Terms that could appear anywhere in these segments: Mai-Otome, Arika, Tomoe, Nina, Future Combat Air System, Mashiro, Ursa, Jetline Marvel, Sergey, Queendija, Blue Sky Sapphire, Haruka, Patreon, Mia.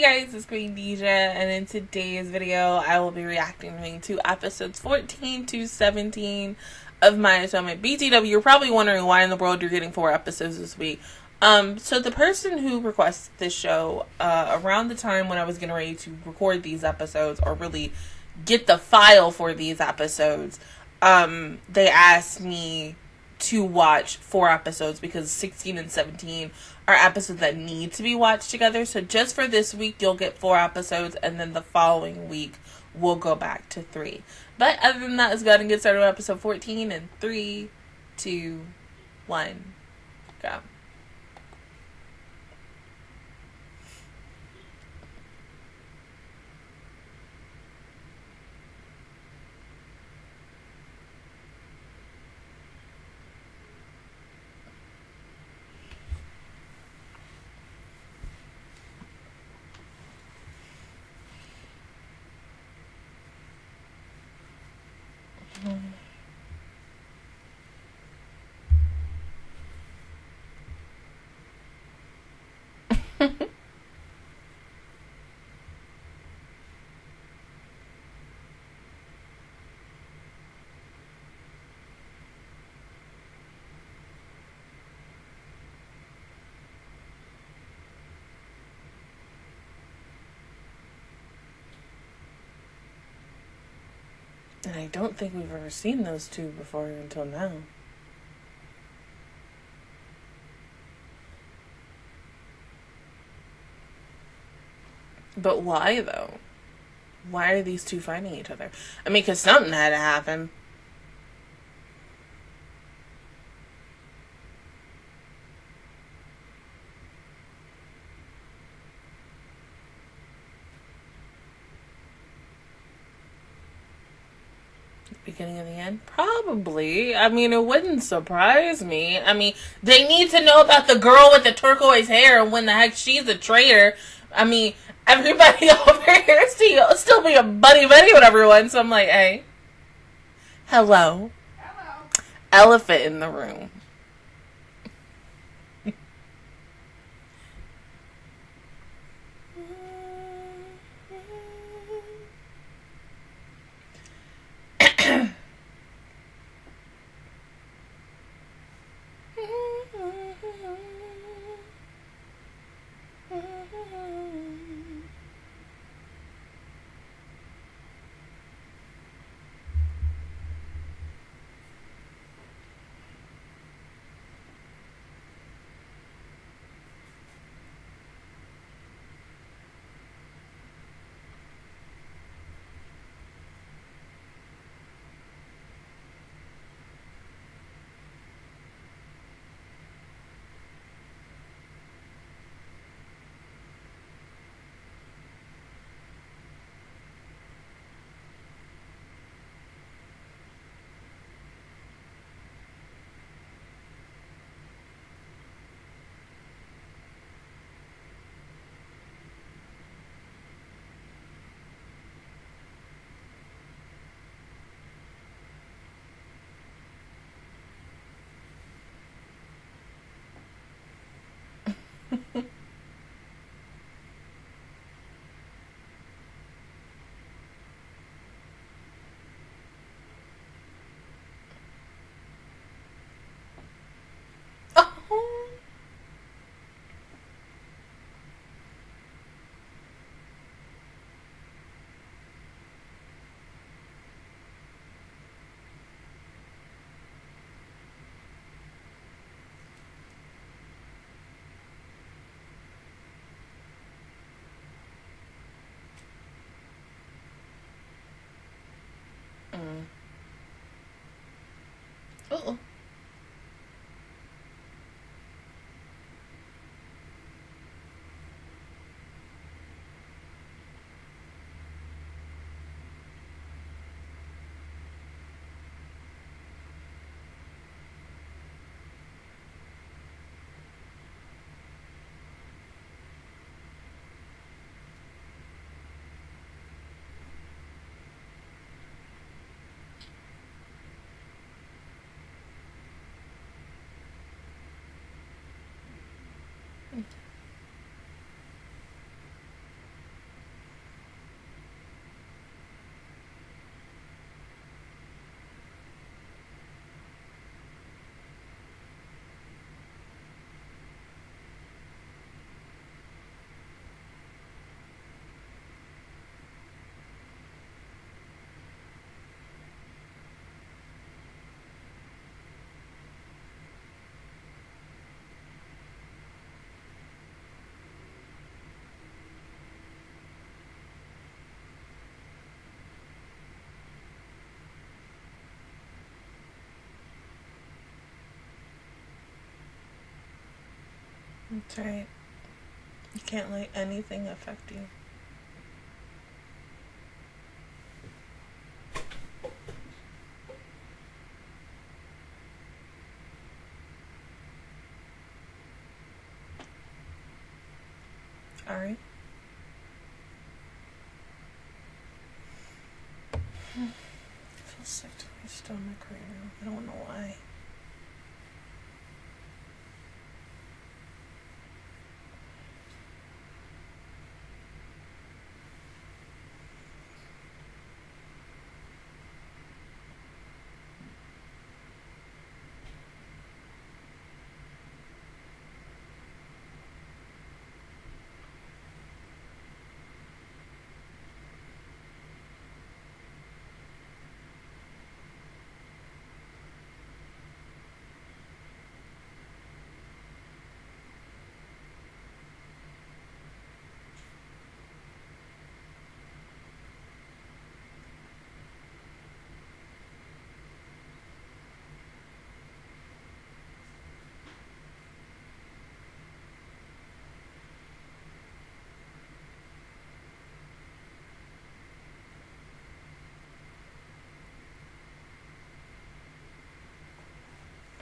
Hey guys, it's Queendija, and in today's video, I will be reacting to episodes 14 to 17 of Mai-Otome. BTW, you're probably wondering why in the world you're getting 4 episodes this week. So the person who requested this show, around the time when I was getting ready to record these episodes, or really get the file for these episodes, they asked me to watch 4 episodes because 16 and 17 are episodes that need to be watched together. So just for this week, you'll get 4 episodes, and then the following week, we'll go back to 3. But other than that, let's go ahead and get started with episode 14 in 3, 2, 1, go. I don't think we've ever seen those two before until now. But why, though? Why are these two fighting each other? I mean, because something had to happen. Beginning and the end? Probably. I mean, it wouldn't surprise me. I mean, they need to know about the girl with the turquoise hair and when the heck she's a traitor. I mean, everybody over here is still being buddy-buddy with everyone, so I'm like, hey. Hello. Hello. Elephant in the room. That's right. You can't let anything affect you. Ari? I feel sick to my stomach right now. I don't know why.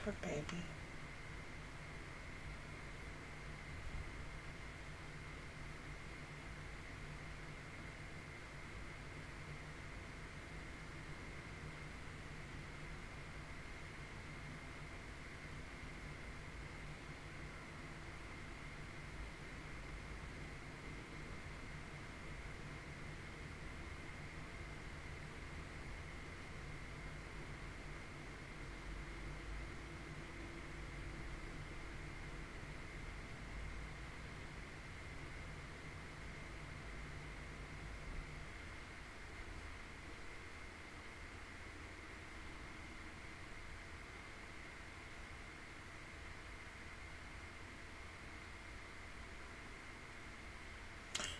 Poor baby.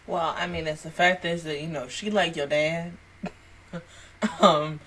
Well, I mean, it's the fact is that, you know, she like your dad. Woo!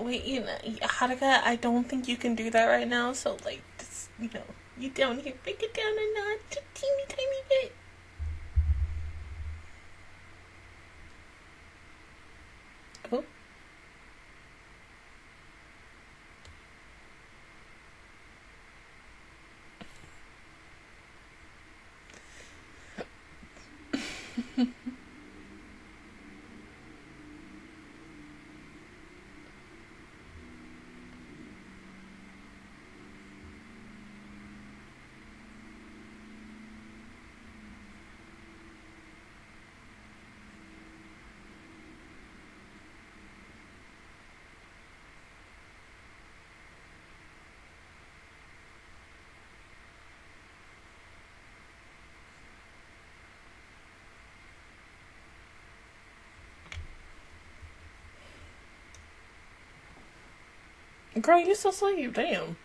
Wait, you know, Haruka, I don't think you can do that right now, so, like, just, you know, you down here, break it down a notch, just a teeny tiny bit. Oh. Girl, you still sleep. Damn.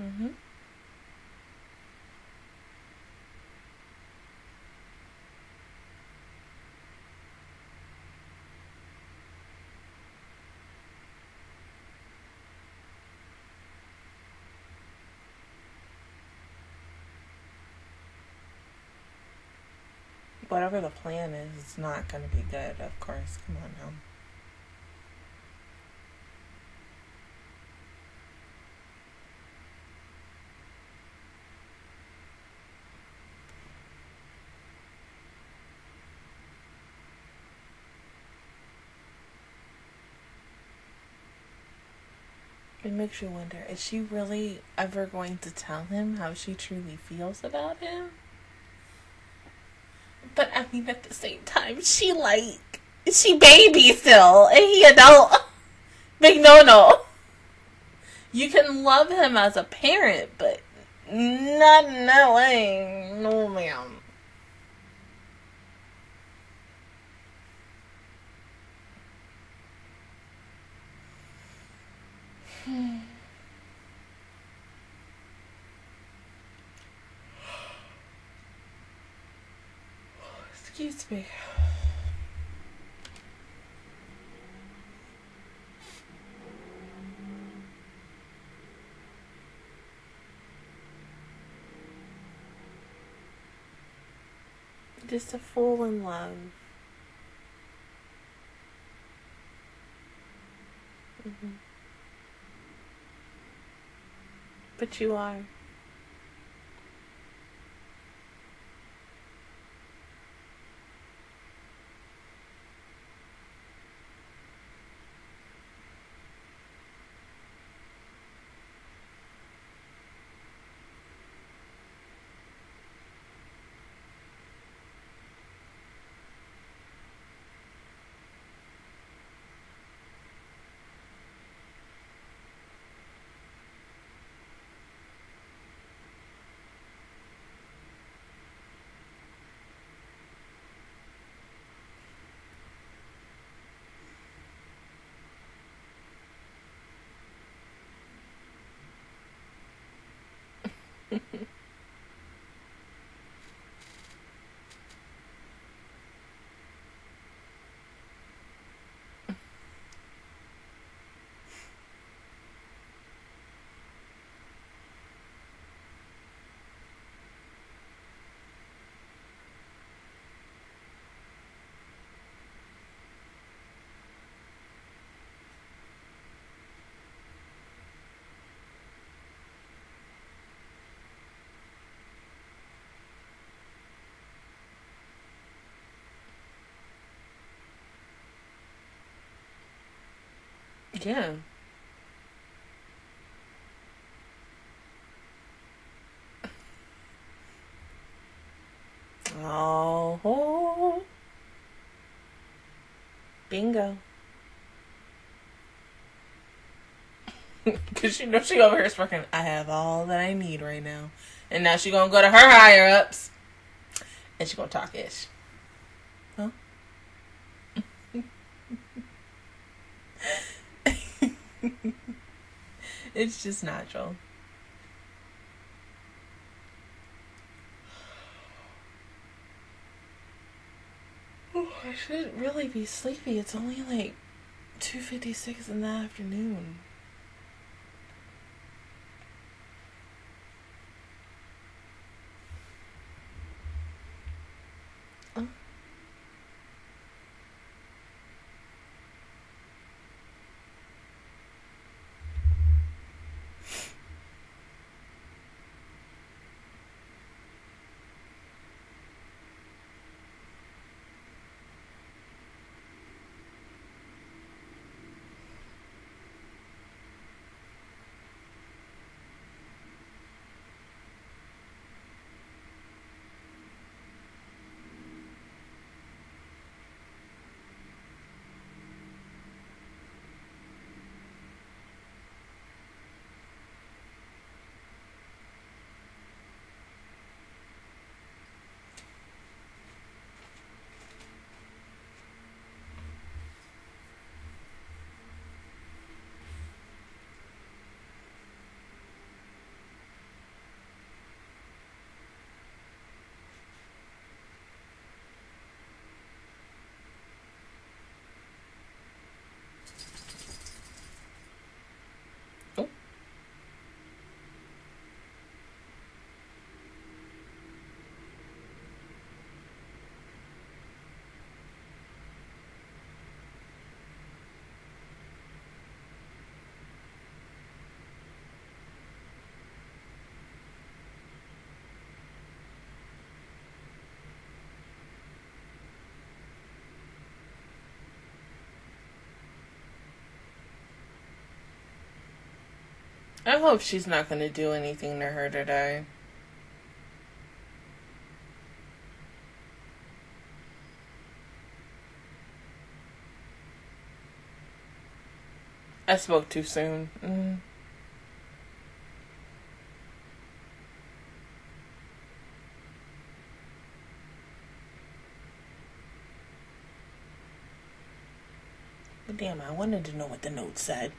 Mm-hmm. Whatever the plan is, it's not going to be good, of course. Come on now. It makes you wonder, is she really ever going to tell him how she truly feels about him? But I mean, at the same time, she baby still, and he adult. Big no-no. You can love him as a parent, but not in that way. No, ma'am. Excuse me. Just a fool in love. Mm-hmm. But you are. Yeah. Oh. Bingo. Because you know she over here is working, I have all that I need right now. And now she gonna go to her higher-ups. And she gonna talk ish. Huh? It's just natural. Ooh, I should really be sleepy. It's only like 2:56 in the afternoon. I hope she's not going to do anything to her today. I spoke too soon. But damn, I wanted to know what the note said.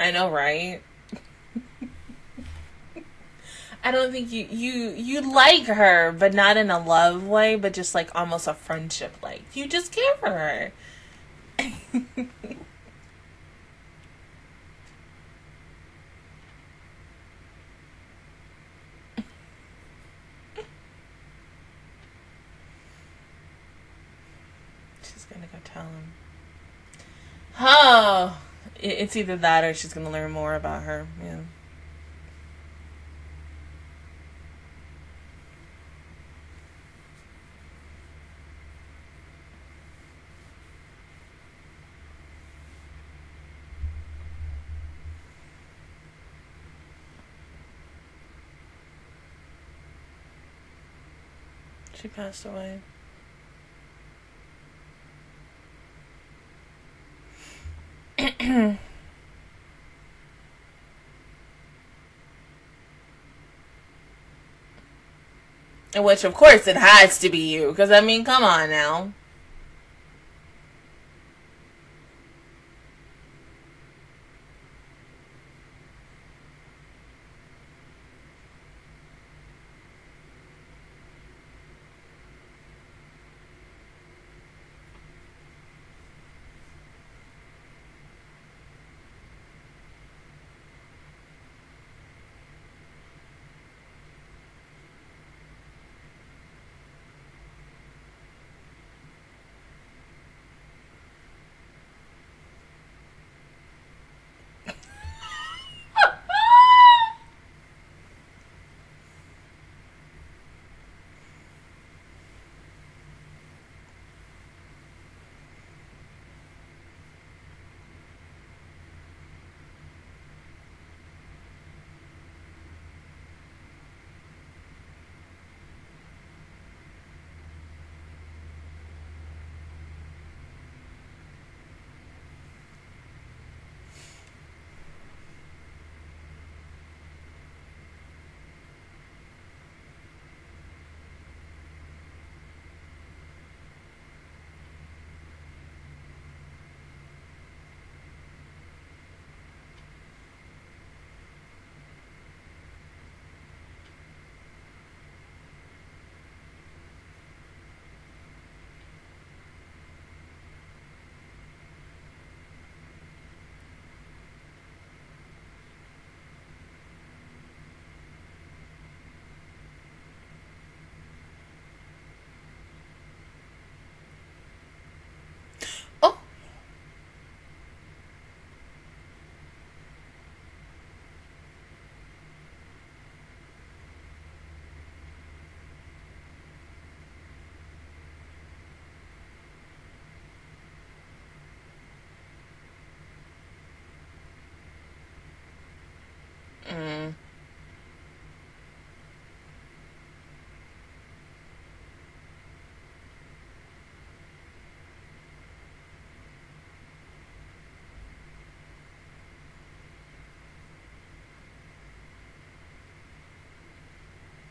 I know, right? I don't think you like her, but not in a love way, but just like almost a friendship, like you just care for her. She's gonna go tell him. Oh. It's either that or she's going to learn more about her. Yeah. She passed away. And which, of course, it has to be you. Because, I mean, come on now.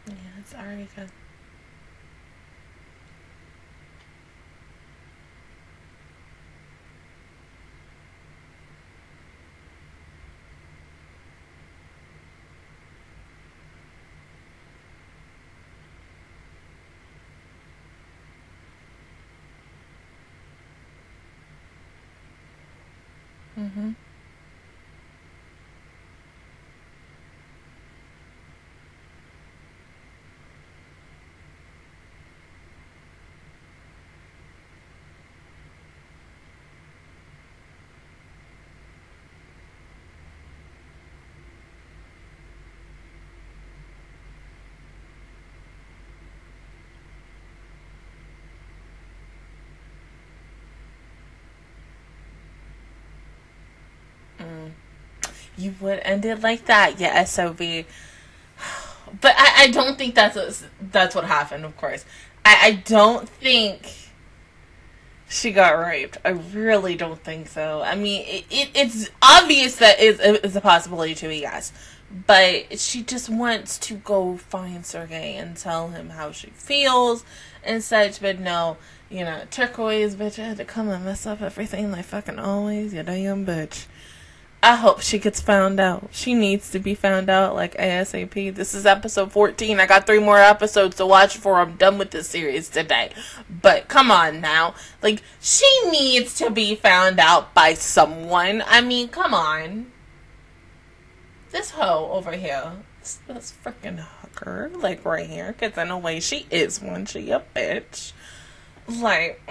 Yeah, it's Arika. Mm-hmm. You would end it like that, yeah, SOB. But I don't think that's what happened, of course. I don't think she got raped. I really don't think so. I mean, it's obvious that it's a possibility to be, yes. But she just wants to go find Sergey and tell him how she feels and such. But no, you know, turquoise bitch had to come and mess up everything like fucking always. You damn bitch. I hope she gets found out. She needs to be found out, like, ASAP. This is episode 14. I got 3 more episodes to watch before I'm done with this series today. But come on now. Like, she needs to be found out by someone. I mean, come on. This hoe over here. This freaking hooker, like, right here. Because in a way, she is one. She a bitch. Like,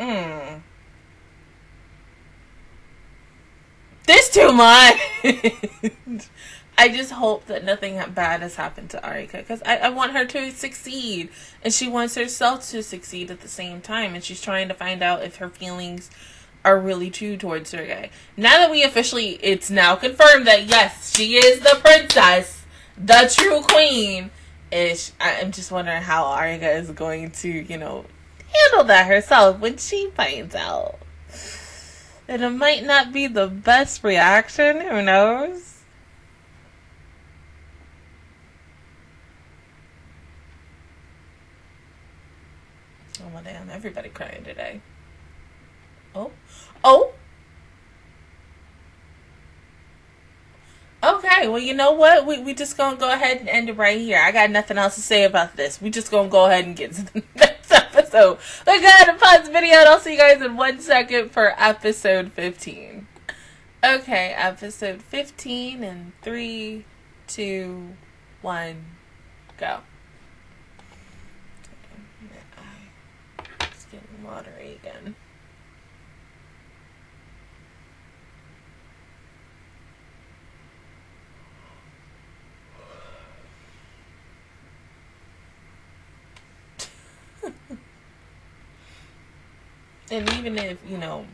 This too much. I just hope that nothing bad has happened to Arika, because I want her to succeed, and she wants herself to succeed at the same time, and she's trying to find out if her feelings are really true towards Sergey. Now that we officially, it's now confirmed that yes, she is the princess, the true queen. I'm just wondering how Arika is going to, you know, handle that herself when she finds out. And it might not be the best reaction, who knows? Oh, well, damn, everybody crying today. Oh. Oh! Okay, well, you know what? We just gonna go ahead and end it right here. I got nothing else to say about this. We just gonna go ahead and get to the next episode. We're gonna pause the video, and I'll see you guys in 1 second for episode 15. Okay, episode 15 in 3, 2, 1, go. It's getting watery again. And even if, you know,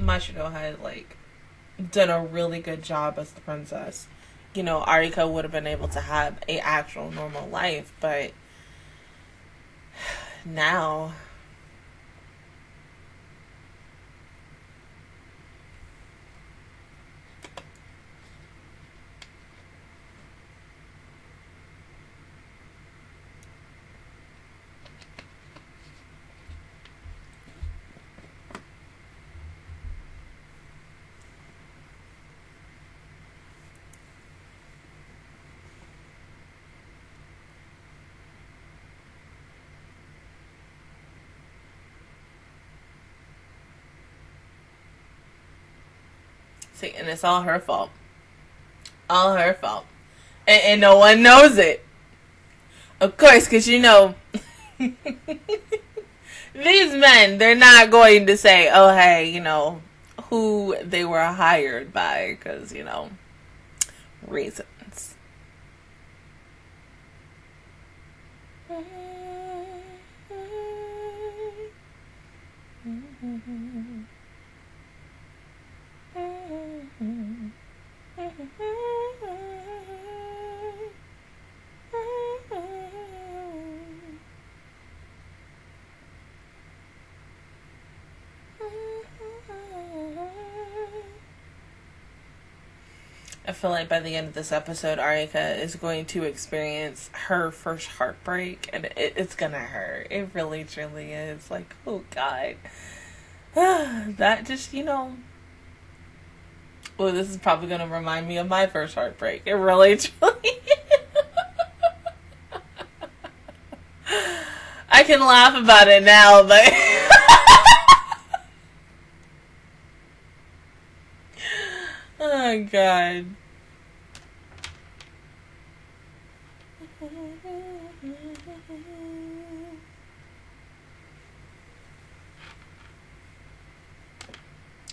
Mashiro had, like, done a really good job as the princess, you know, Arika would have been able to have an actual normal life. But now, see, and it's all her fault. All her fault. And no one knows it. Of course, because, you know, these men, they're not going to say, oh, hey, you know, who they were hired by, because, you know, reasons. I feel like by the end of this episode, Arika is going to experience her first heartbreak, and it's gonna hurt. It really, truly is. Like, oh God. That just, you know. Well, this is probably gonna remind me of my first heartbreak. It really, truly is. I can laugh about it now, but my god.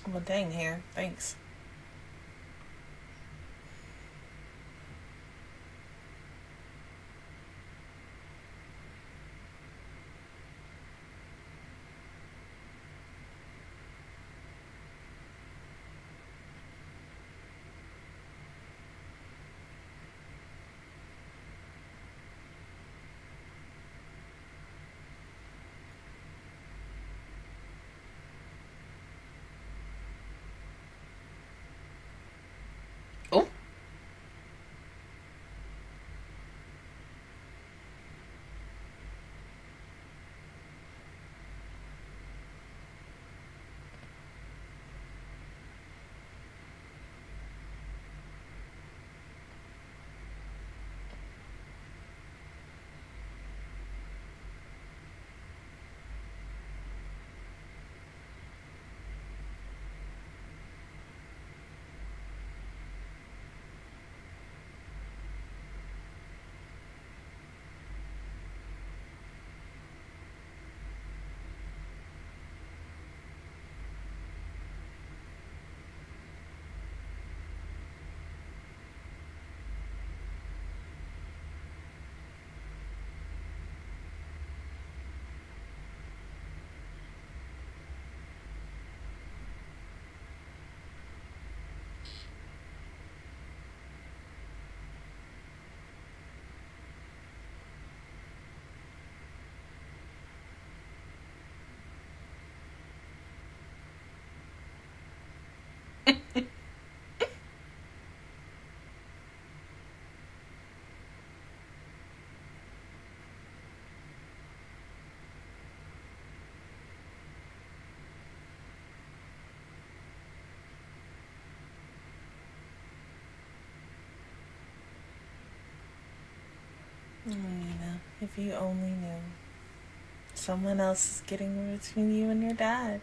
Well, dang hair. Thanks. Nina, if you only knew. Someone else is getting between you and your dad.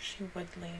She would leave.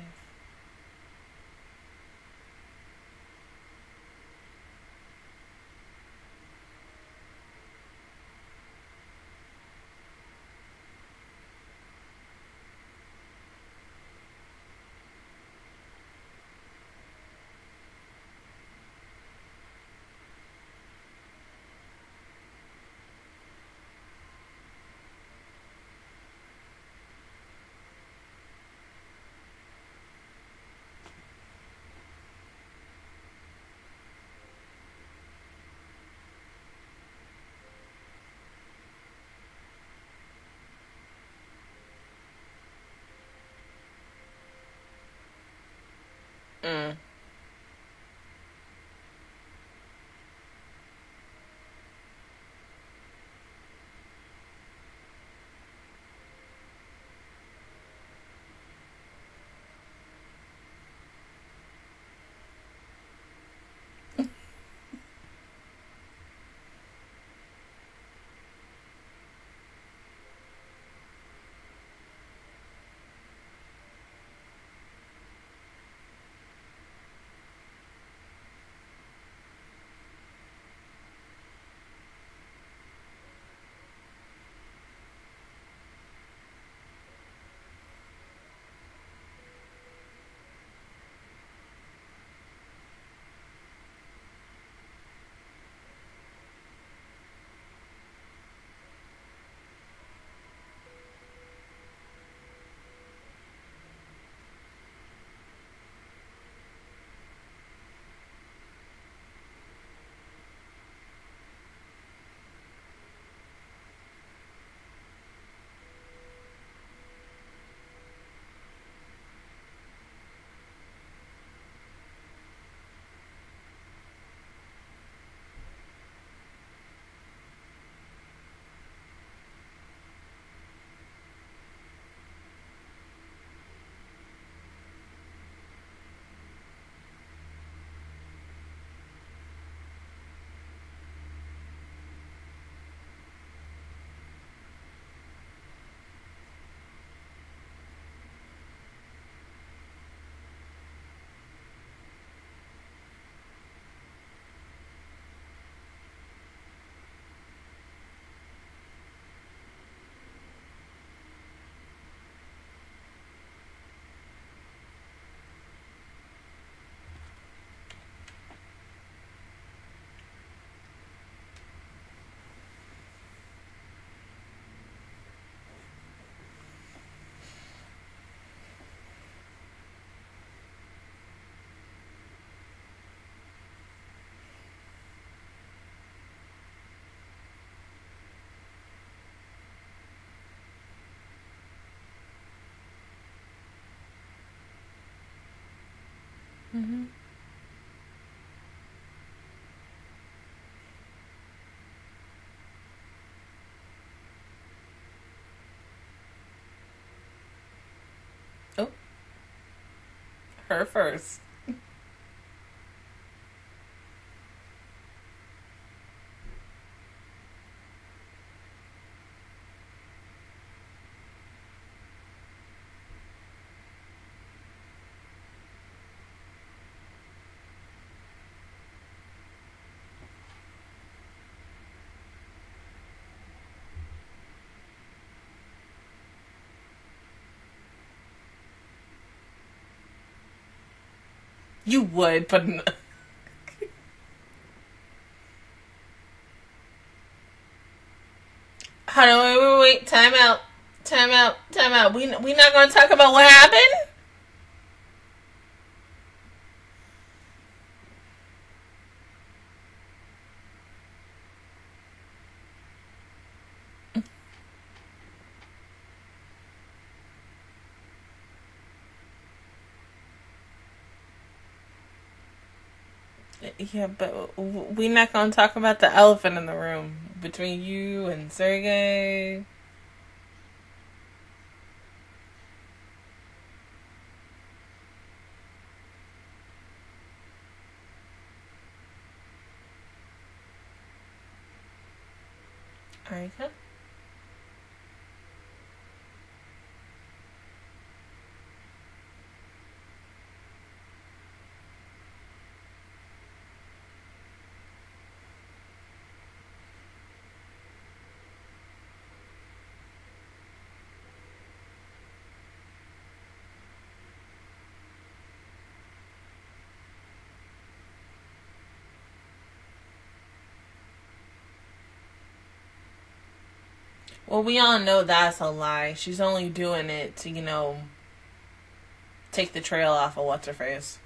her first. You would, but no. Hold on, wait, time out. We not gonna talk about what happened? Yeah, but we're not going to talk about the elephant in the room between you and Sergey. Arika? Well, we all know that's a lie. She's only doing it to, you know, take the trail off of what's-her-face.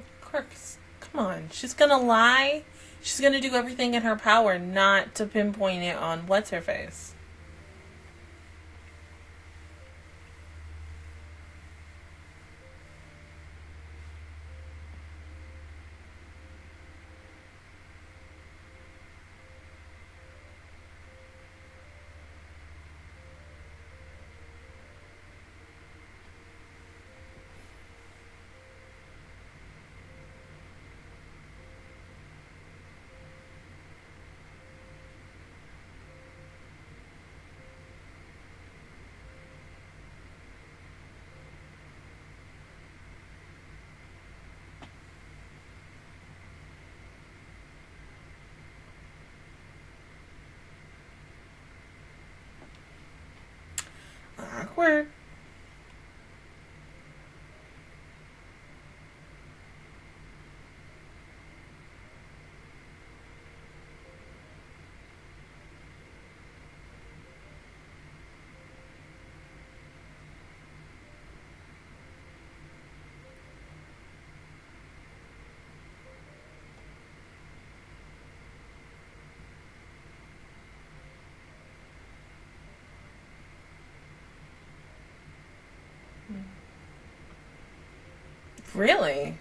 Of course. Come on. She's gonna lie. She's going to do everything in her power not to pinpoint it on what's-her-face. Awkward. Really?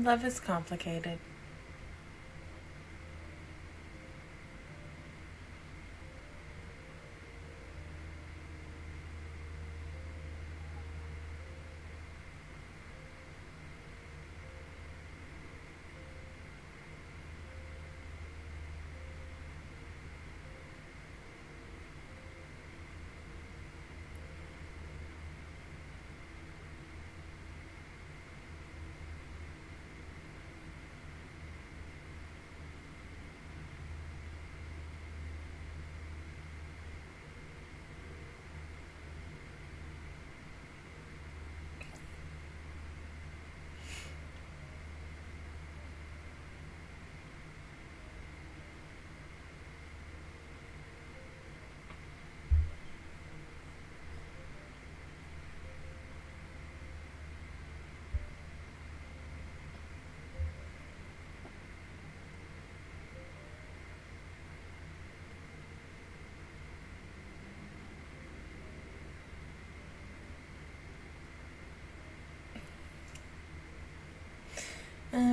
Love is complicated.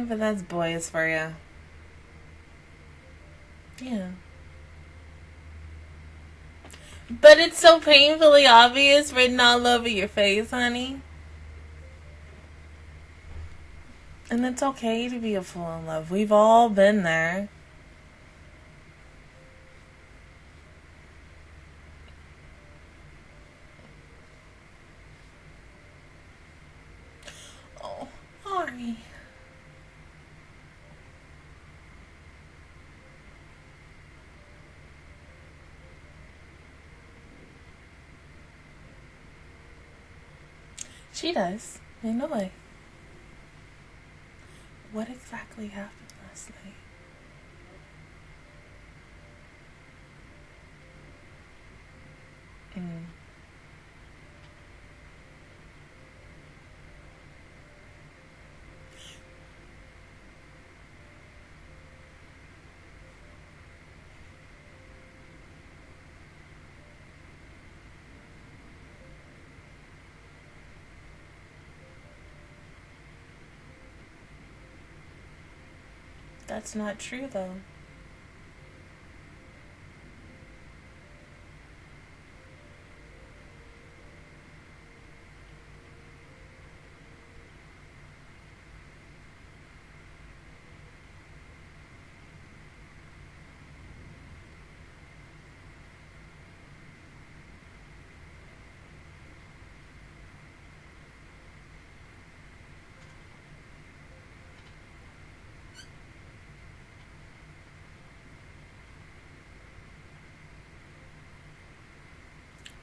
But that's boys for you. Yeah. But it's so painfully obvious, written all over your face, honey. And it's okay to be a fool in love. We've all been there. She does. Ain't no way. What exactly happened last night? That's not true, though.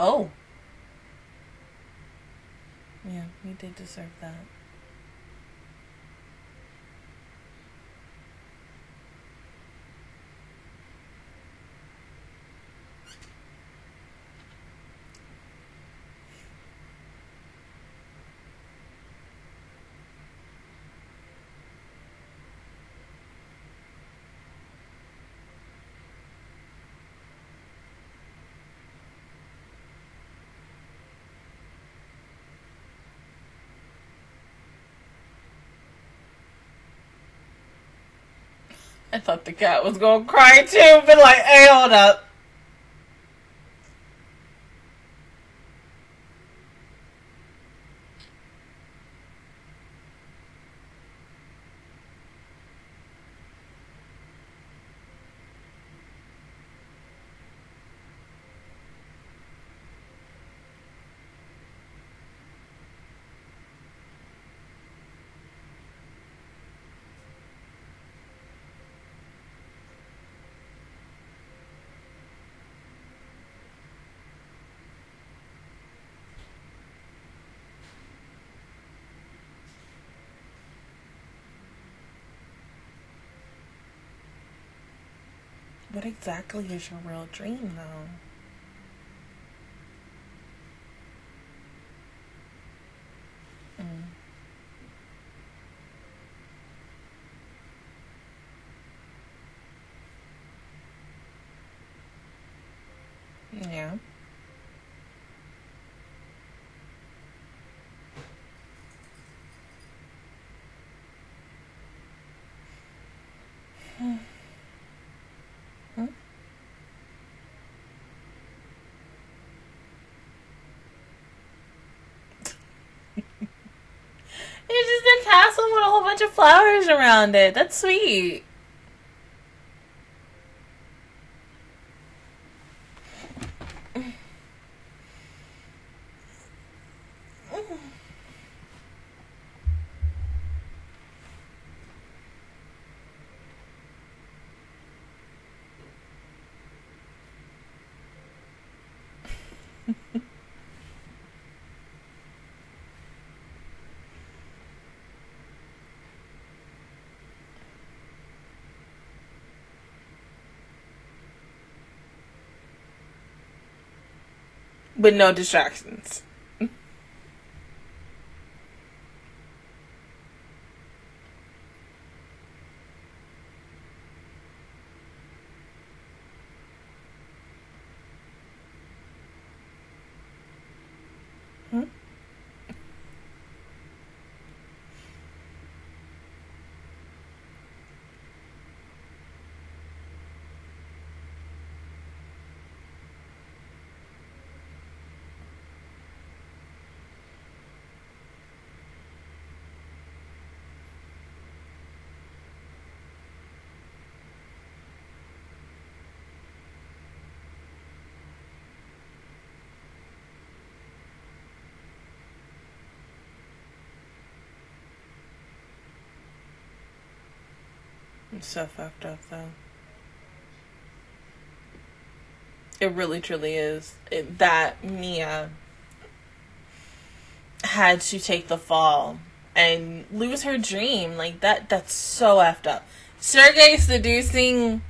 Oh. Yeah, we did deserve that. I thought the cat was gonna cry too, but like, hey, hold up. What exactly is your real dream, though? Yeah. It's just a castle with a whole bunch of flowers around it. That's sweet. With no distractions. I'm so fucked up though. It really truly is. That Mia had to take the fall and lose her dream. Like that's so effed up. Sergey seducing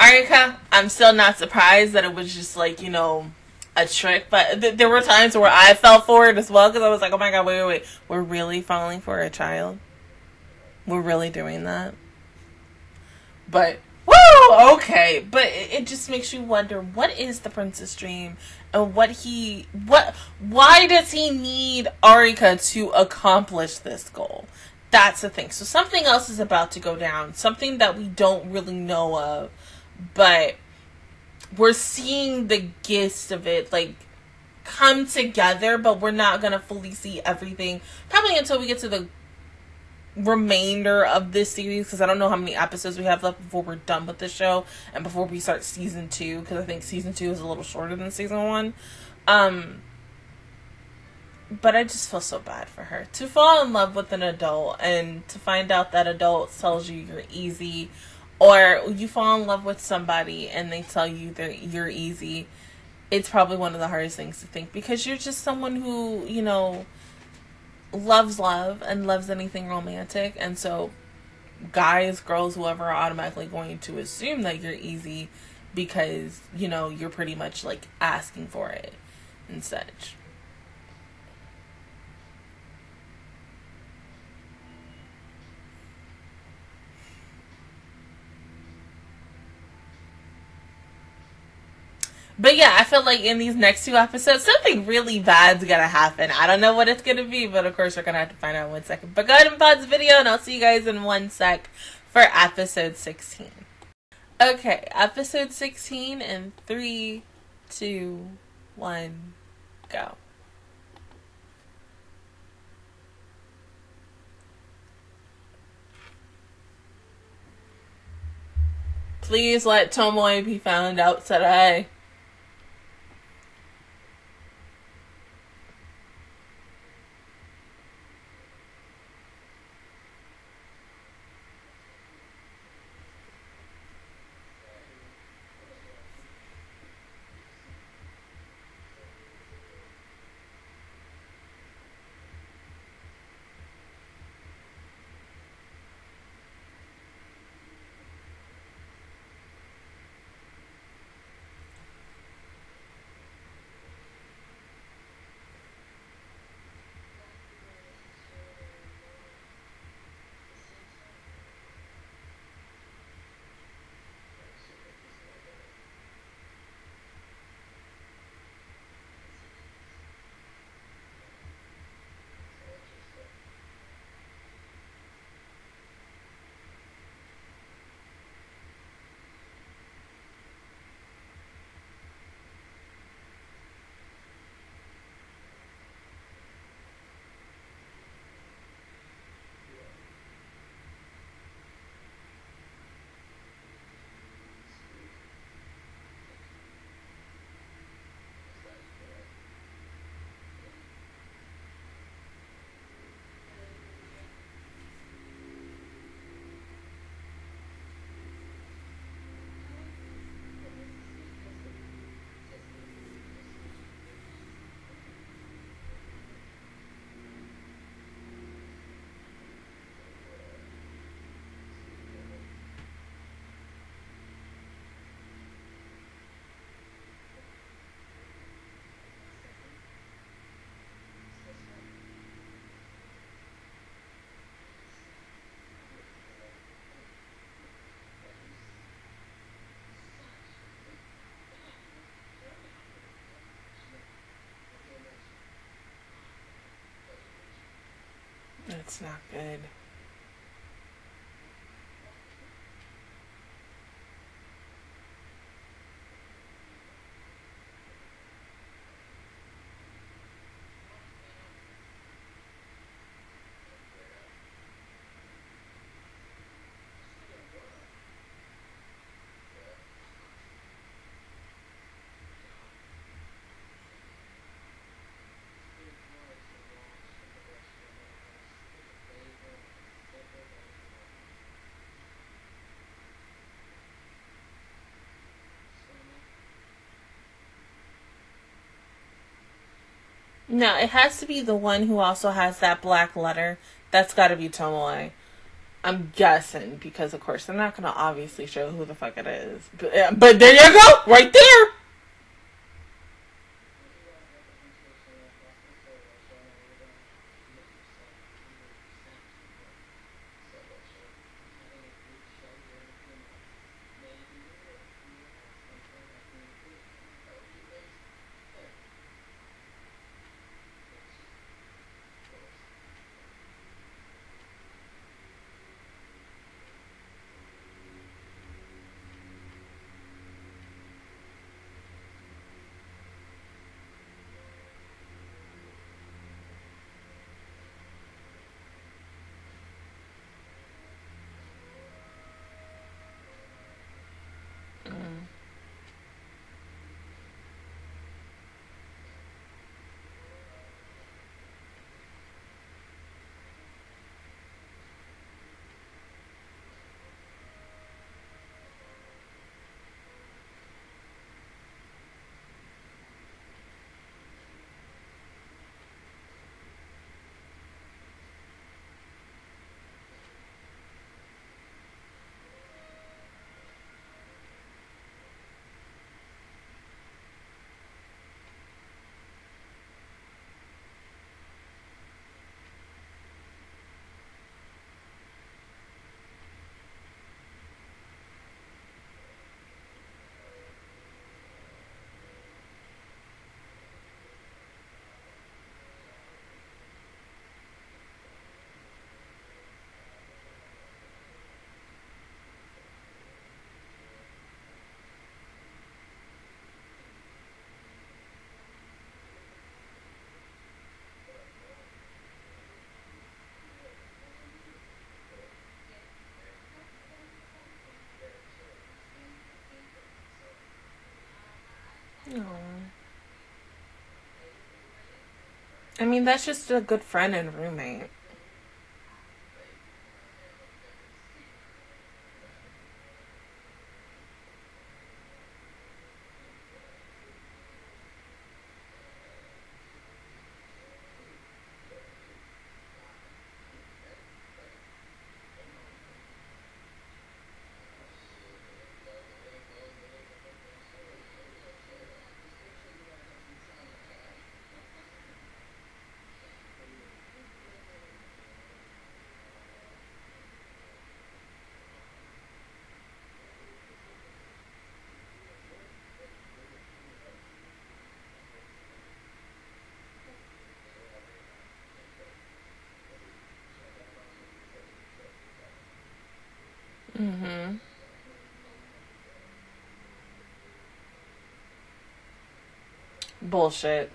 Arika, I'm still not surprised that it was just like, you know, a trick, but there were times where I fell for it as well, because I was like, oh my god, wait. We're really falling for a child? We're really doing that? But, woo! Okay. But it just makes you wonder, what is the prince's dream? And why does he need Arika to accomplish this goal? That's the thing. So something else is about to go down. Something that we don't really know of. But we're seeing the gist of it, like, come together. But we're not going to fully see everything. Probably until we get to the remainder of this series, because I don't know how many episodes we have left before we're done with the show and before we start season 2, because I think season 2 is a little shorter than season 1. But I just feel so bad for her to fall in love with an adult and to find out that adult tells you you're easy, or you fall in love with somebody and they tell you that you're easy. It's probably one of the hardest things to think, because you're just someone who, you know, loves love and loves anything romantic, and so guys, girls, whoever, are automatically going to assume that you're easy because, you know, you're pretty much like asking for it and such. But yeah, I feel like in these next 2 episodes, something really bad's gonna happen. I don't know what it's gonna be, but of course we're gonna have to find out in 1 second. But go ahead and pause the video, and I'll see you guys in 1 sec for episode 16. Okay, episode 16 in 3, 2, 1, go. Please let Tomoe be found out today. That's not good. No, it has to be the one who also has that black letter. That's got to be Tomoe. I'm guessing, because, of course, they're not going to obviously show who the fuck it is. But there you go! Right there! I mean, that's just a good friend and roommate. Mm-hmm. Bullshit.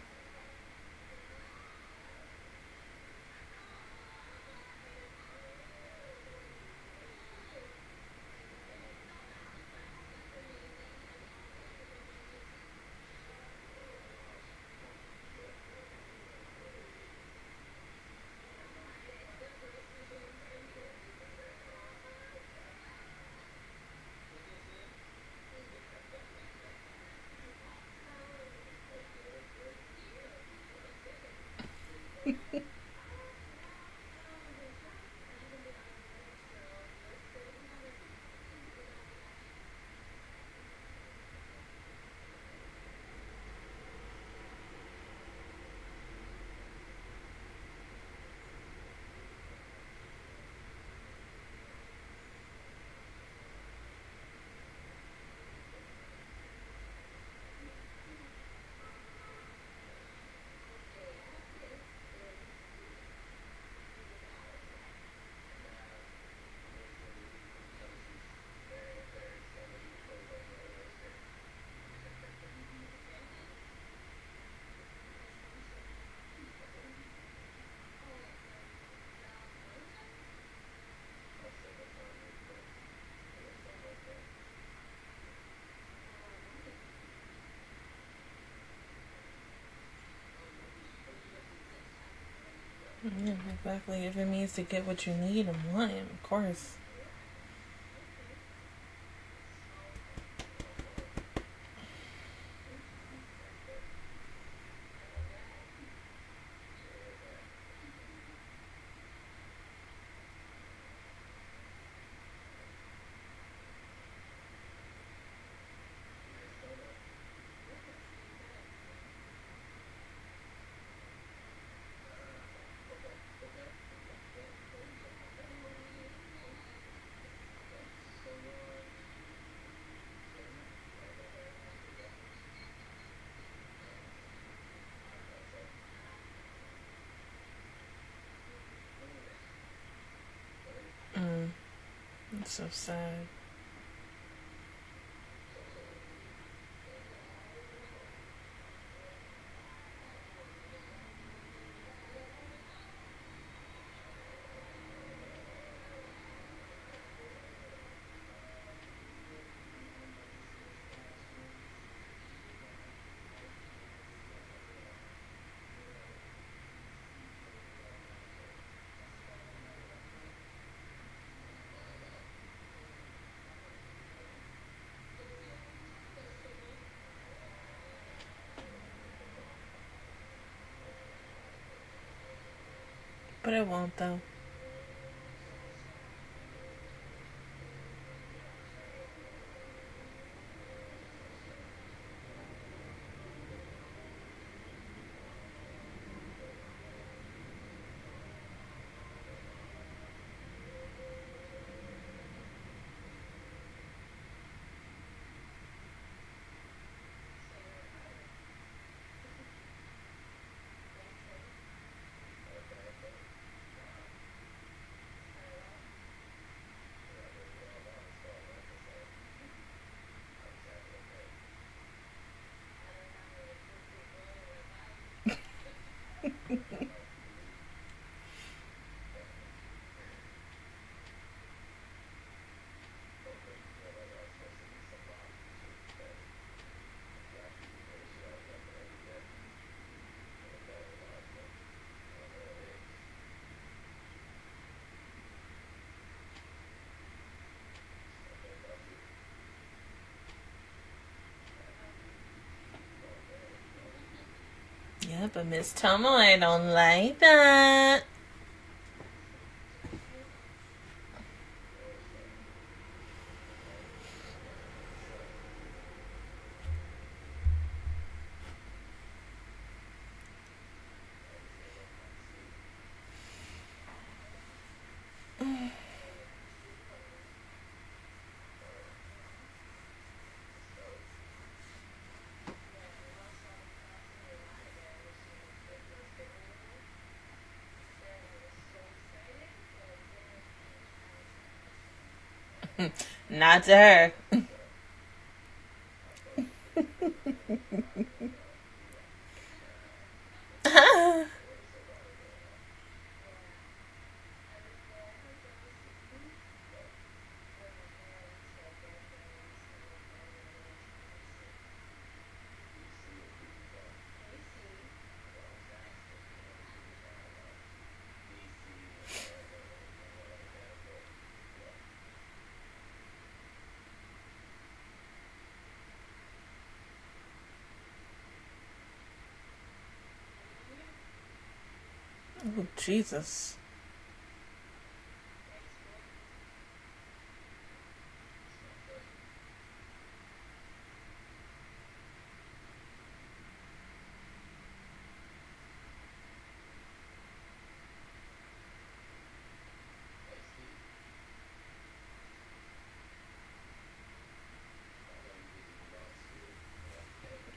Exactly. If it means to get what you need and want, of course. That's so sad. But it won't, though. Yeah, but Miss Tomoe don't like that. Not to her. Oh, Jesus.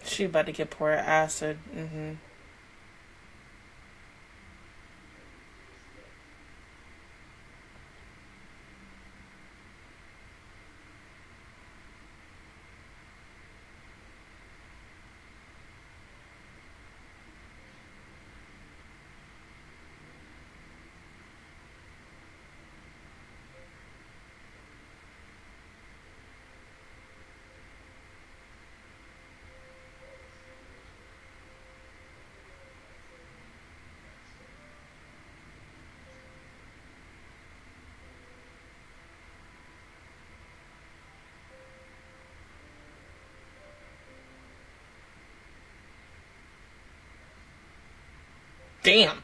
She about to get poured acid. Damn.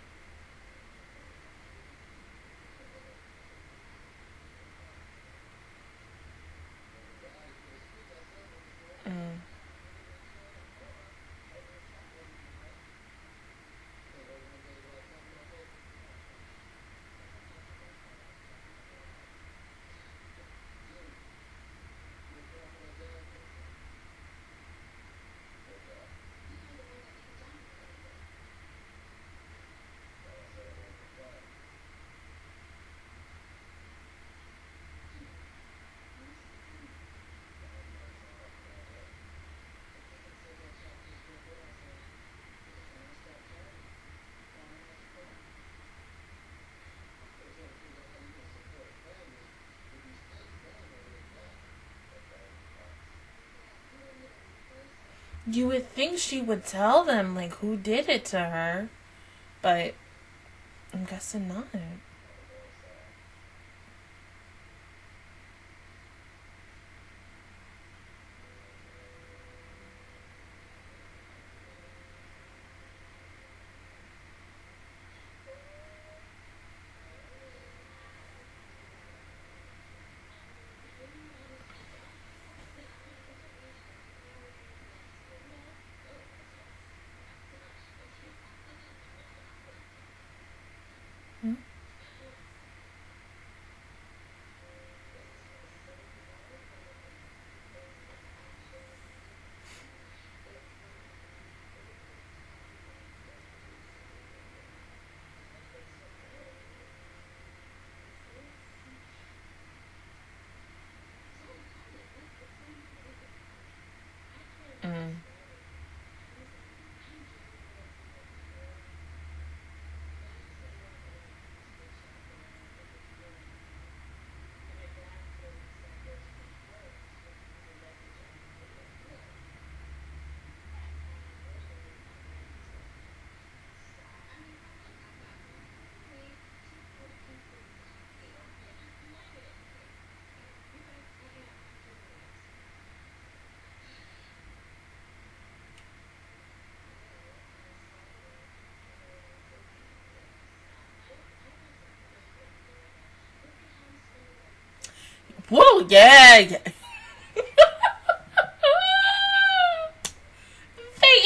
You would think she would tell them, like, who did it to her, but I'm guessing not. Whoa, yeah, yeah. Fate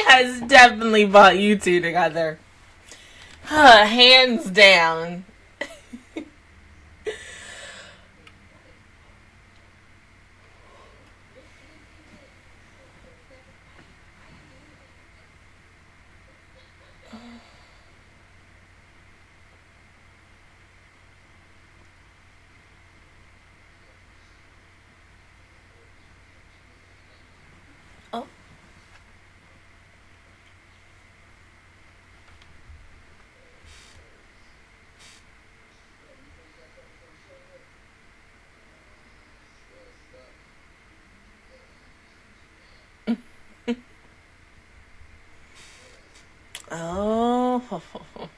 has definitely brought you two together. Hands down.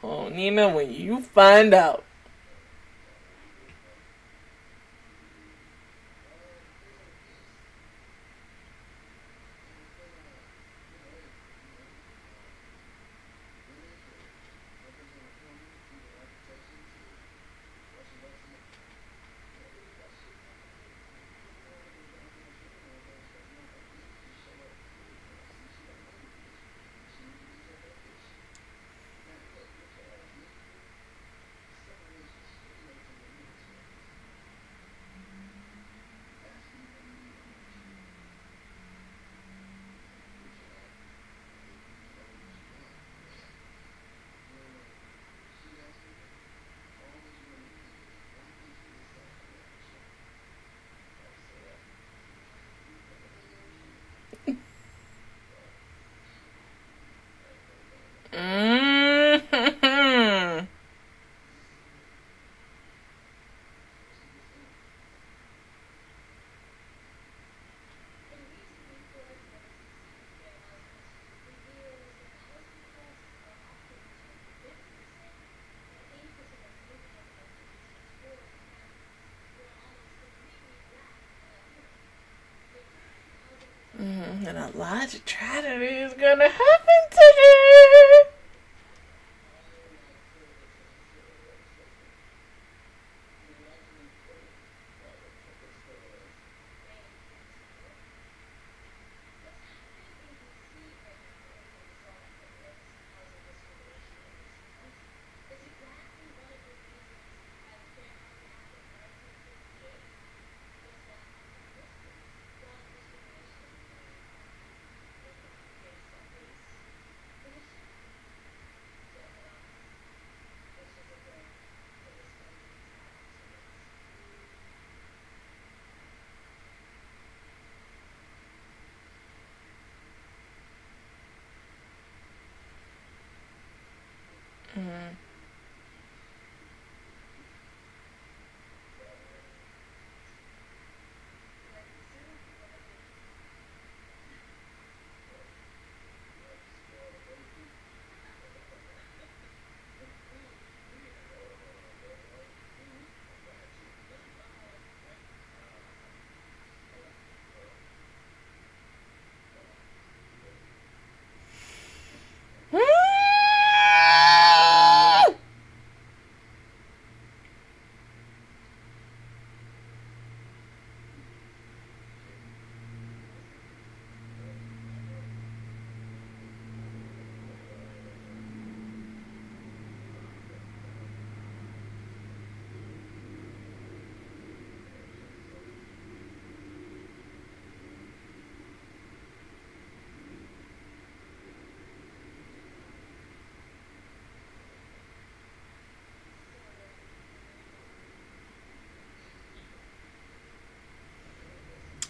Oh, Nina, when you find out. And a lot of tragedy is gonna happen to her.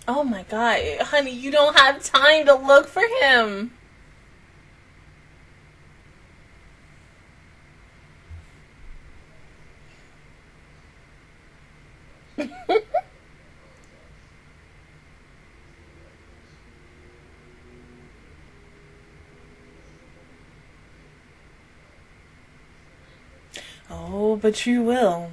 Oh my god, honey, you don't have time to look for him. Oh, but you will.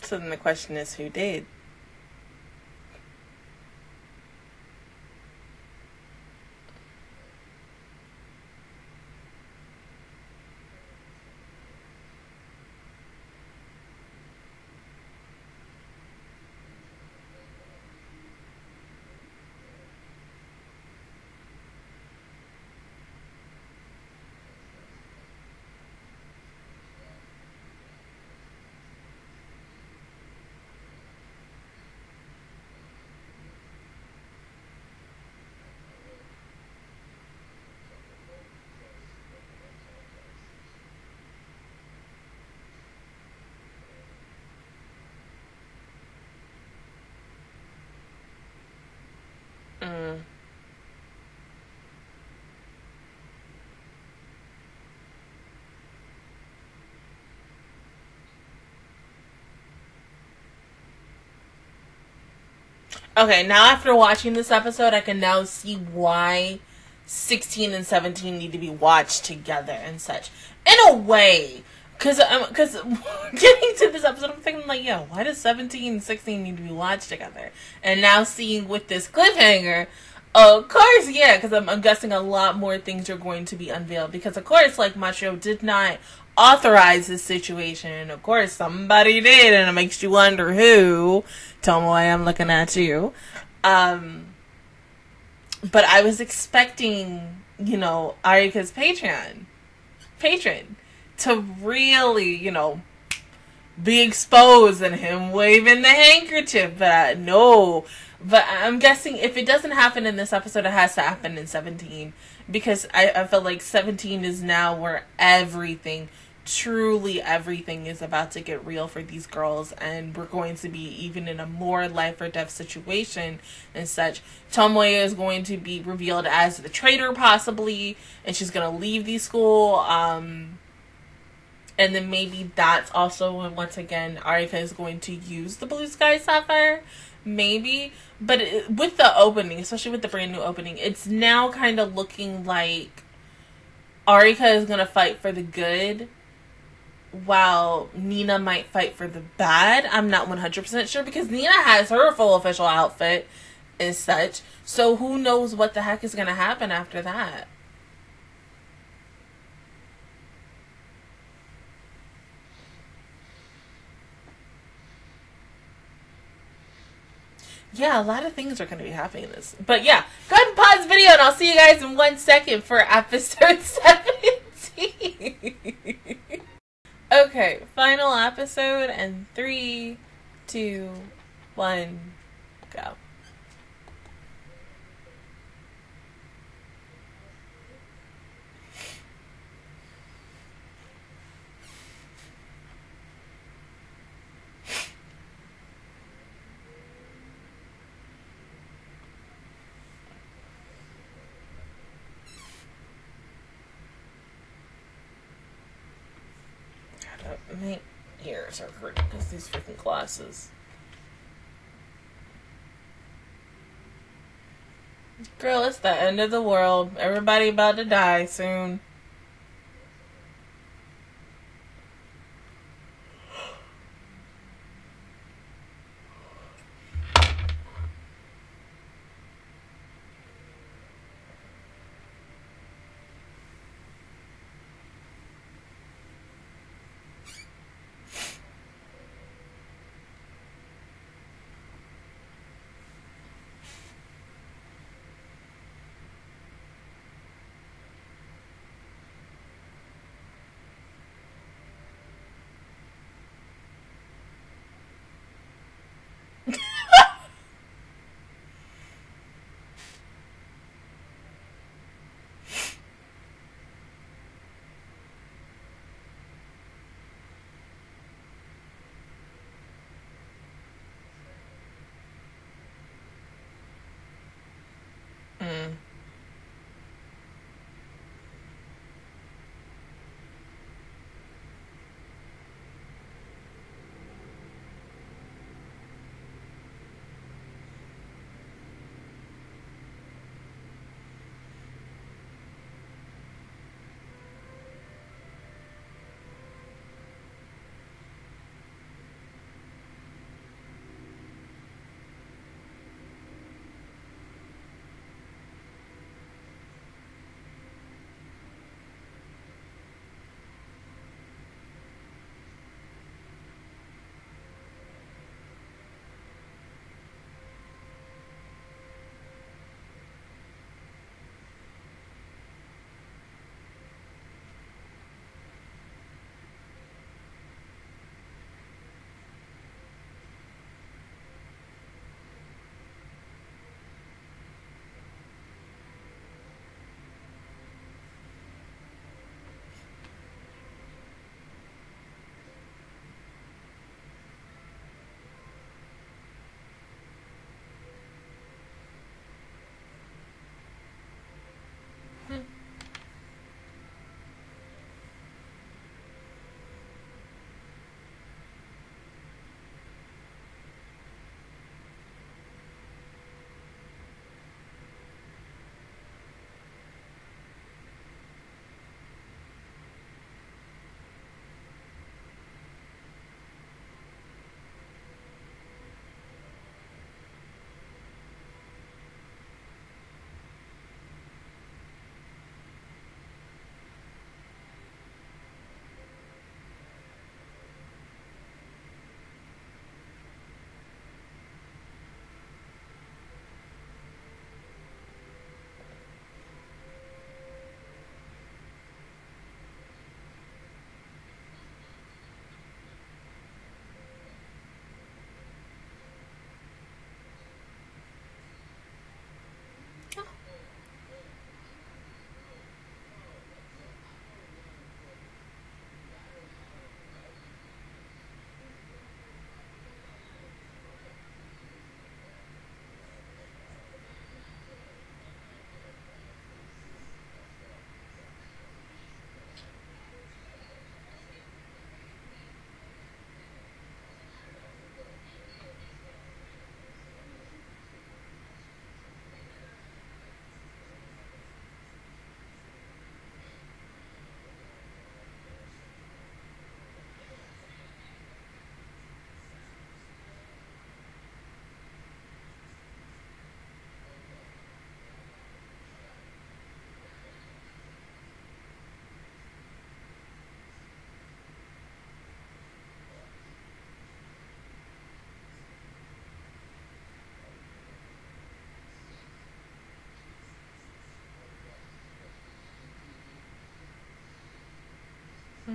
So then the question is, who did? Okay, now after watching this episode, I can now see why 16 and 17 need to be watched together and such. In a way, because getting to this episode, I'm thinking like, yo, why does 17 and 16 need to be watched together? And now seeing with this cliffhanger, of course, yeah, because I'm guessing a lot more things are going to be unveiled. Because of course, like, Mashiro did not authorize this situation, and of course somebody did, and it makes you wonder who. Tomoe, I'm looking at you. But I was expecting, you know, Arika's patron to really, you know, be exposed and him waving the handkerchief, but no. But I'm guessing if it doesn't happen in this episode, it has to happen in 17. Because I feel like 17 is now where everything, truly everything, is about to get real for these girls. And we're going to be even in a more life or death situation and such. Tomoe is going to be revealed as the traitor, possibly. And she's going to leave the school. And then maybe that's also when, once again, Arika is going to use the Blue Sky Sapphire. Maybe, but with the opening, especially with the brand new opening, it's now kind of looking like Arika is going to fight for the good while Nina might fight for the bad. I'm not 100% sure because Nina has her full official outfit and such. So who knows what the heck is going to happen after that. Yeah, a lot of things are going to be happening in this. But yeah, go ahead and pause the video and I'll see you guys in 1 second for episode 17. Okay, final episode and 3, 2, 1, go. My ears are hurting because these freaking glasses. Girl, it's the end of the world. Everybody about to die soon.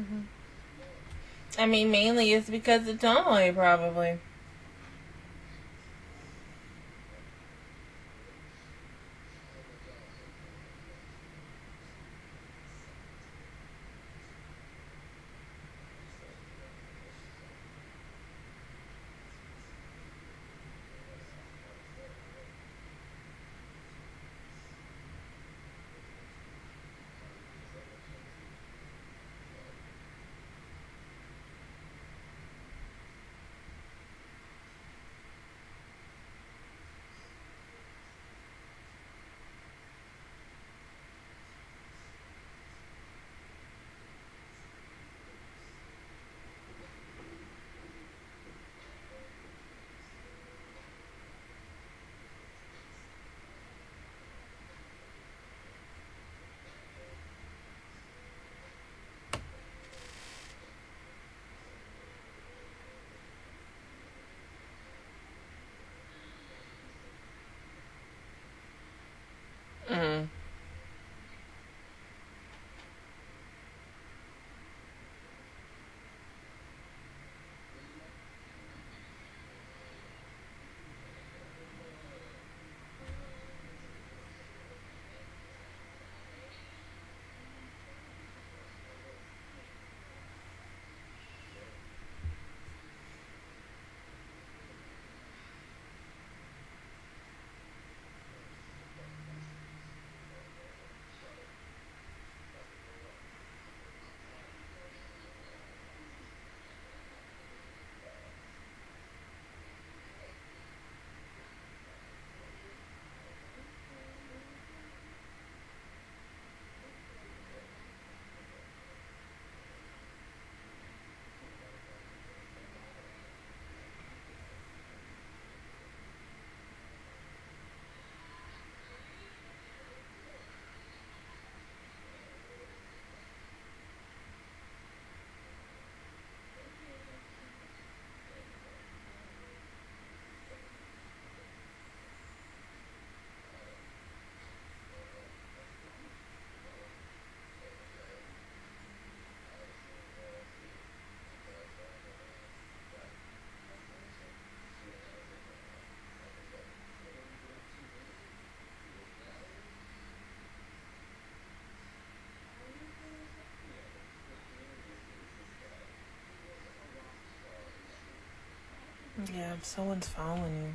Mm-hmm. I mean, mainly it's because of Tomoe, probably. Yeah, someone's following you.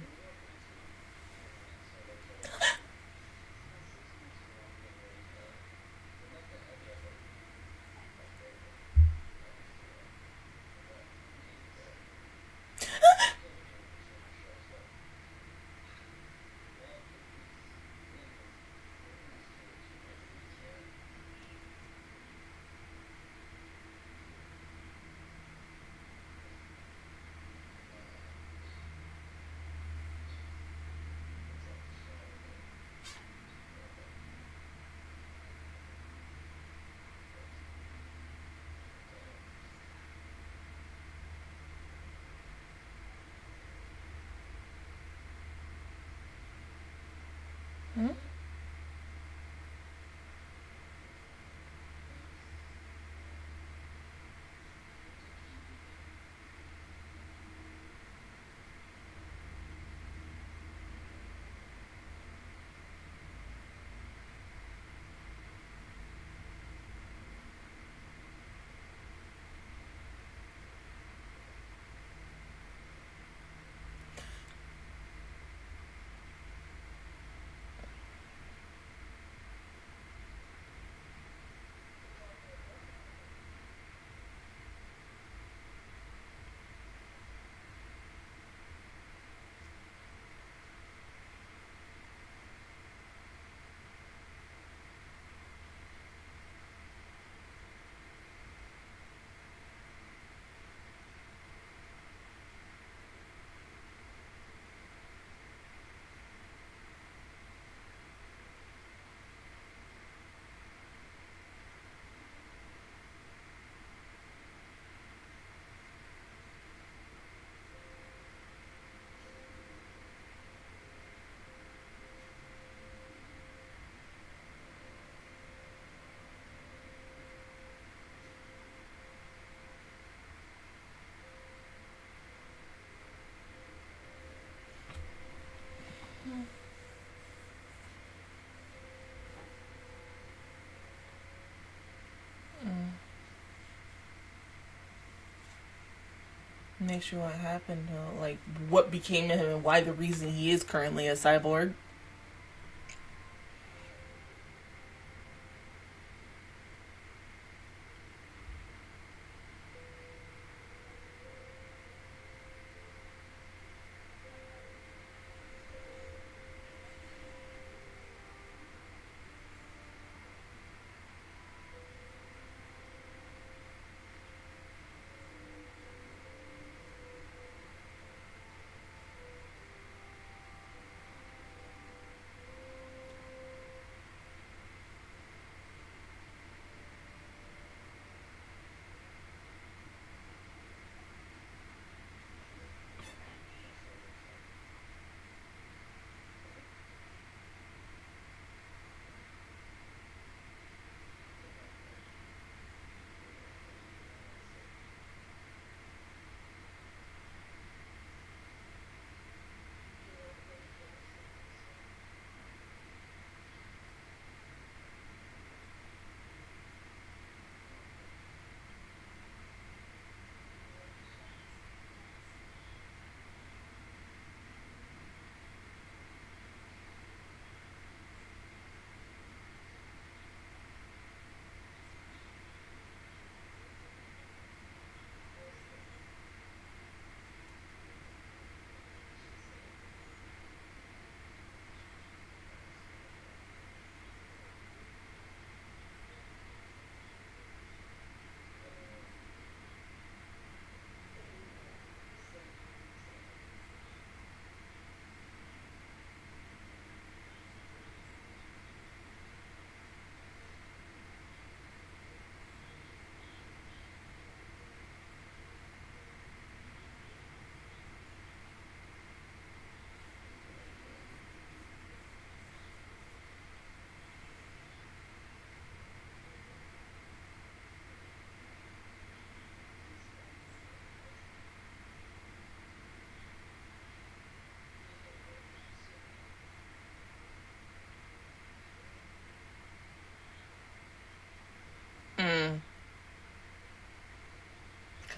Not sure what happened, though. Like, what became of him and why the reason he is currently a cyborg.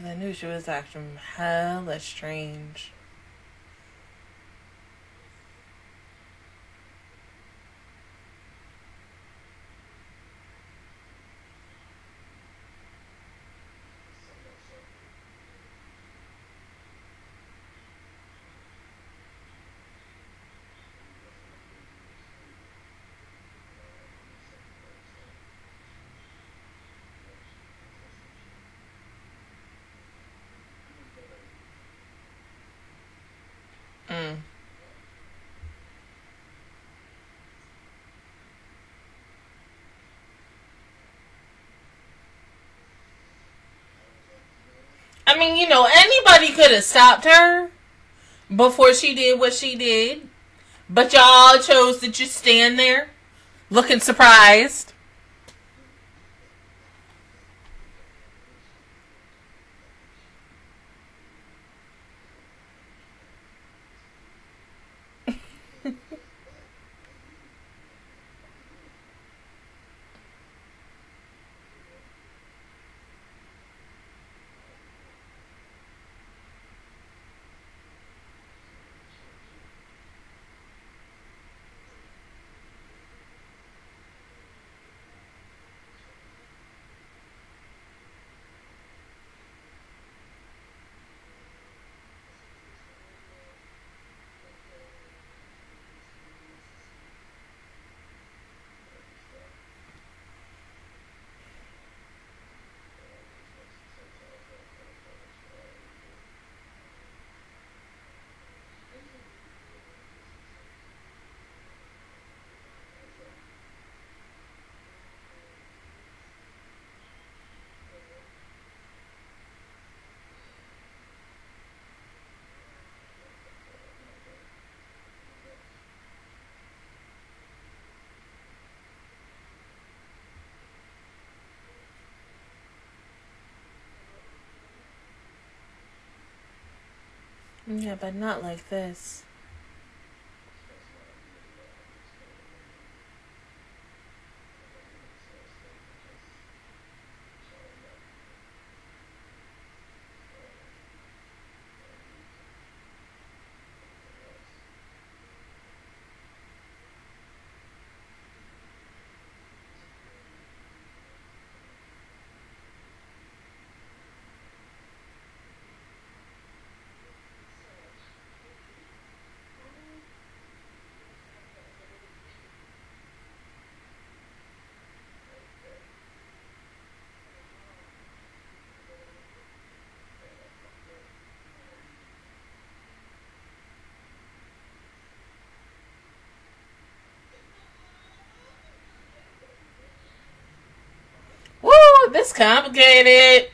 I knew she was acting hella strange. I mean, you know, anybody could have stopped her before she did what she did. But y'all chose to just stand there looking surprised. Yeah, but not like this. this complicated.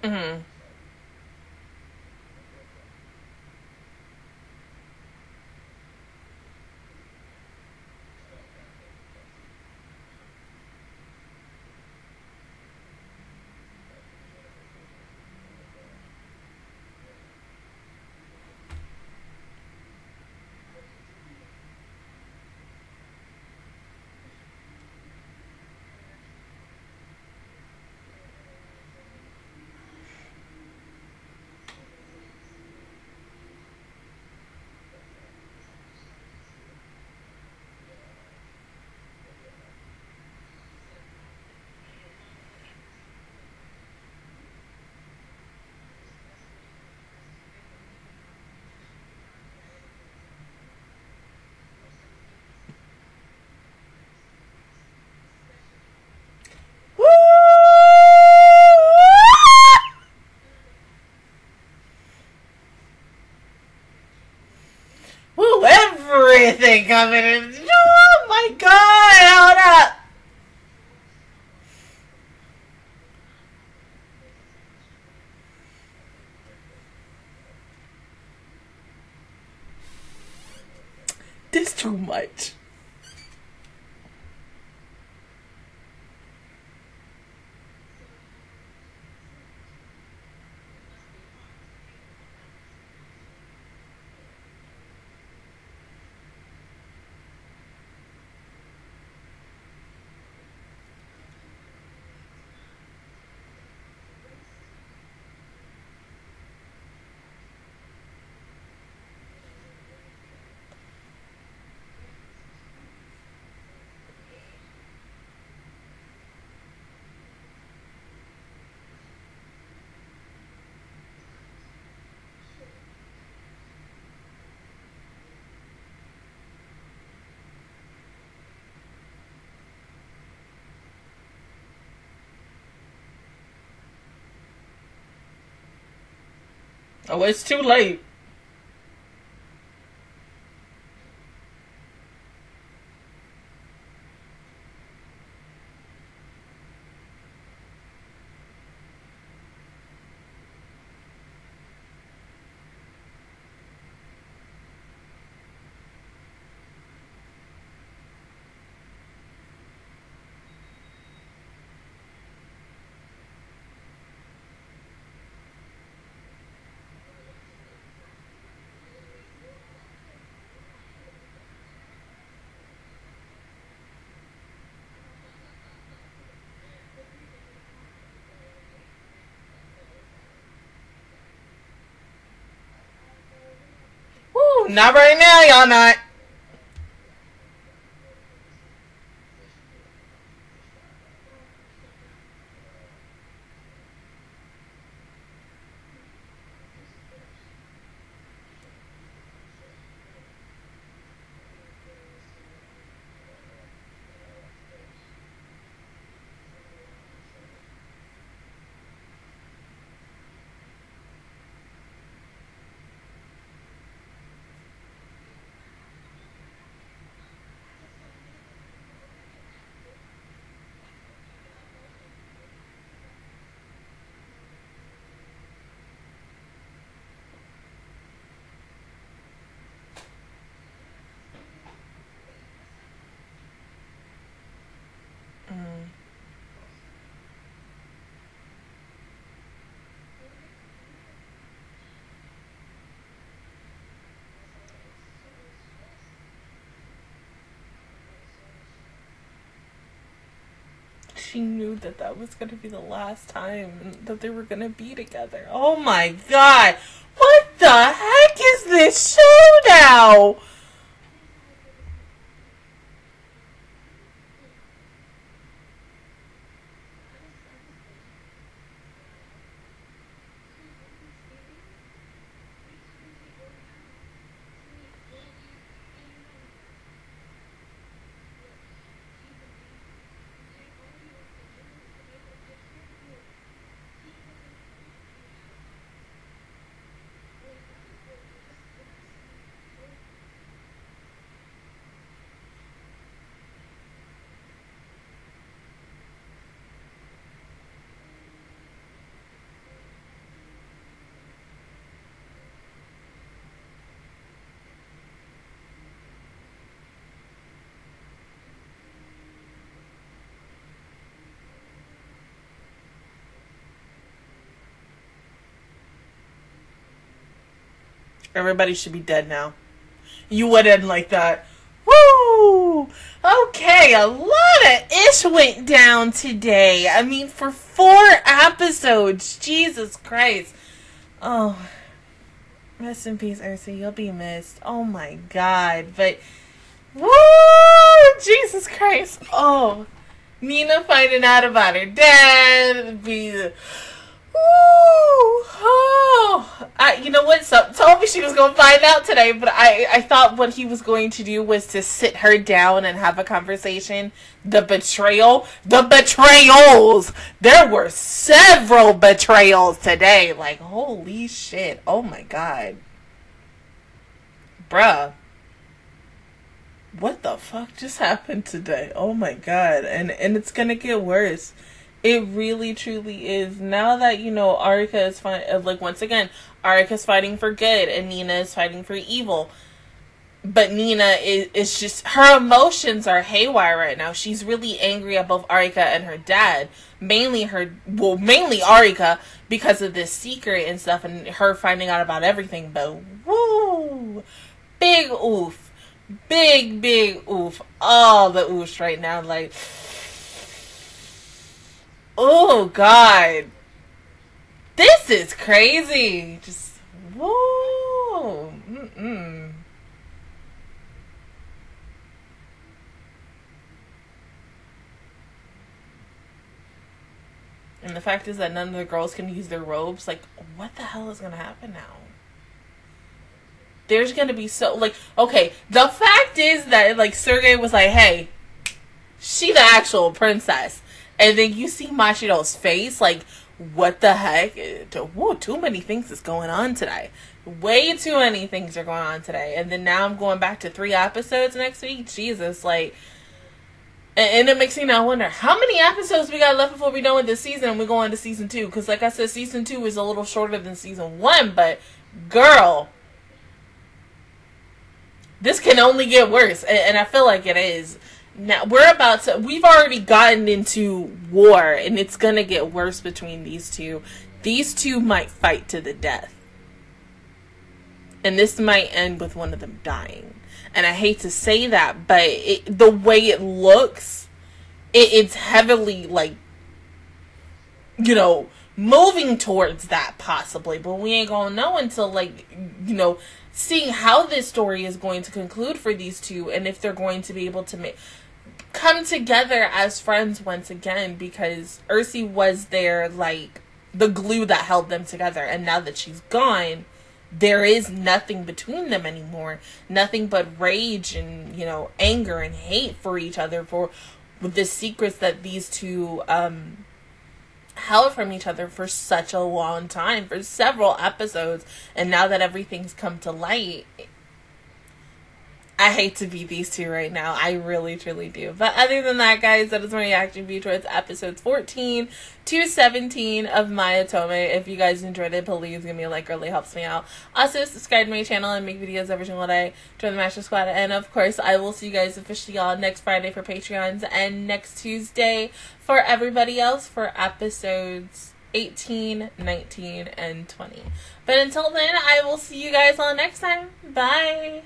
Mm-hmm. Everything coming in. Oh my God! Hold up. This too much. Oh, it's too late. Not right now, y'all not. she knew that that was going to be the last time that they were going to be together. Oh my god! What the heck is this show now? Everybody should be dead now. You would end like that. Woo! Okay, a lot of ish went down today. I mean, for 4 episodes. Jesus Christ. Oh. Rest in peace, Ursa. You'll be missed. Oh my god. But, woo! Jesus Christ. Oh. Nina finding out about her dad. Be... Ooh, oh. You know what? So, told me she was going to find out today, but I thought what he was going to do was to sit her down and have a conversation. The betrayal. The betrayals! There were several betrayals today. Like, holy shit. Oh my god. Bruh. What the fuck just happened today? Oh my god. And it's going to get worse. It really, truly is. Now that, you know, Arika is fighting, like, once again, Arika's fighting for good, and Nina is fighting for evil. But Nina is just, her emotions are haywire right now. She's really angry at both Arika and her dad. Mainly Arika, because of this secret and stuff, and her finding out about everything. But, woo! Big oof. Big, big oof. All the oofs right now, like... Oh, God. This is crazy. Just, whoa. Mm-mm. And the fact is that none of the girls can use their robes. Like, what the hell is going to happen now? There's going to be so, like, okay. The fact is that, like, Sergey was like, hey, she the actual princess. And then you see Mashiro's face, like, what the heck? Whoa, too many things is going on today. Way too many things are going on today. And then now I'm going back to 3 episodes next week. Jesus, like, and it makes me now wonder, how many episodes we got left before we're done with this season and we go into season 2? Because, like I said, season 2 is a little shorter than season 1, but, girl, this can only get worse. And I feel like it is. Now, we've already gotten into war, and it's gonna get worse between these two. These two might fight to the death. And this might end with one of them dying. And I hate to say that, but the way it looks, it's heavily, like, you know, moving towards that possibly. But we ain't gonna know until, like, you know, seeing how this story is going to conclude for these two and if they're going to be able to come together as friends once again, because Ursa was there, like, the glue that held them together, and now that she's gone, there is nothing between them anymore. Nothing but rage and, you know, anger and hate for each other for the secrets that these two held from each other for such a long time, for several episodes. And now that everything's come to light, I hate to be these two right now. I really, truly do. But other than that, guys, that is my reaction view towards episodes 14 to 17 of Mai-Otome. If you guys enjoyed it, please give me a like. It really helps me out. Also, subscribe to my channel and make videos every single day. Join the Mashiro Squad. And, of course, I will see you guys officially all next Friday for Patreons and next Tuesday for everybody else for episodes 18, 19, and 20. But until then, I will see you guys all next time. Bye!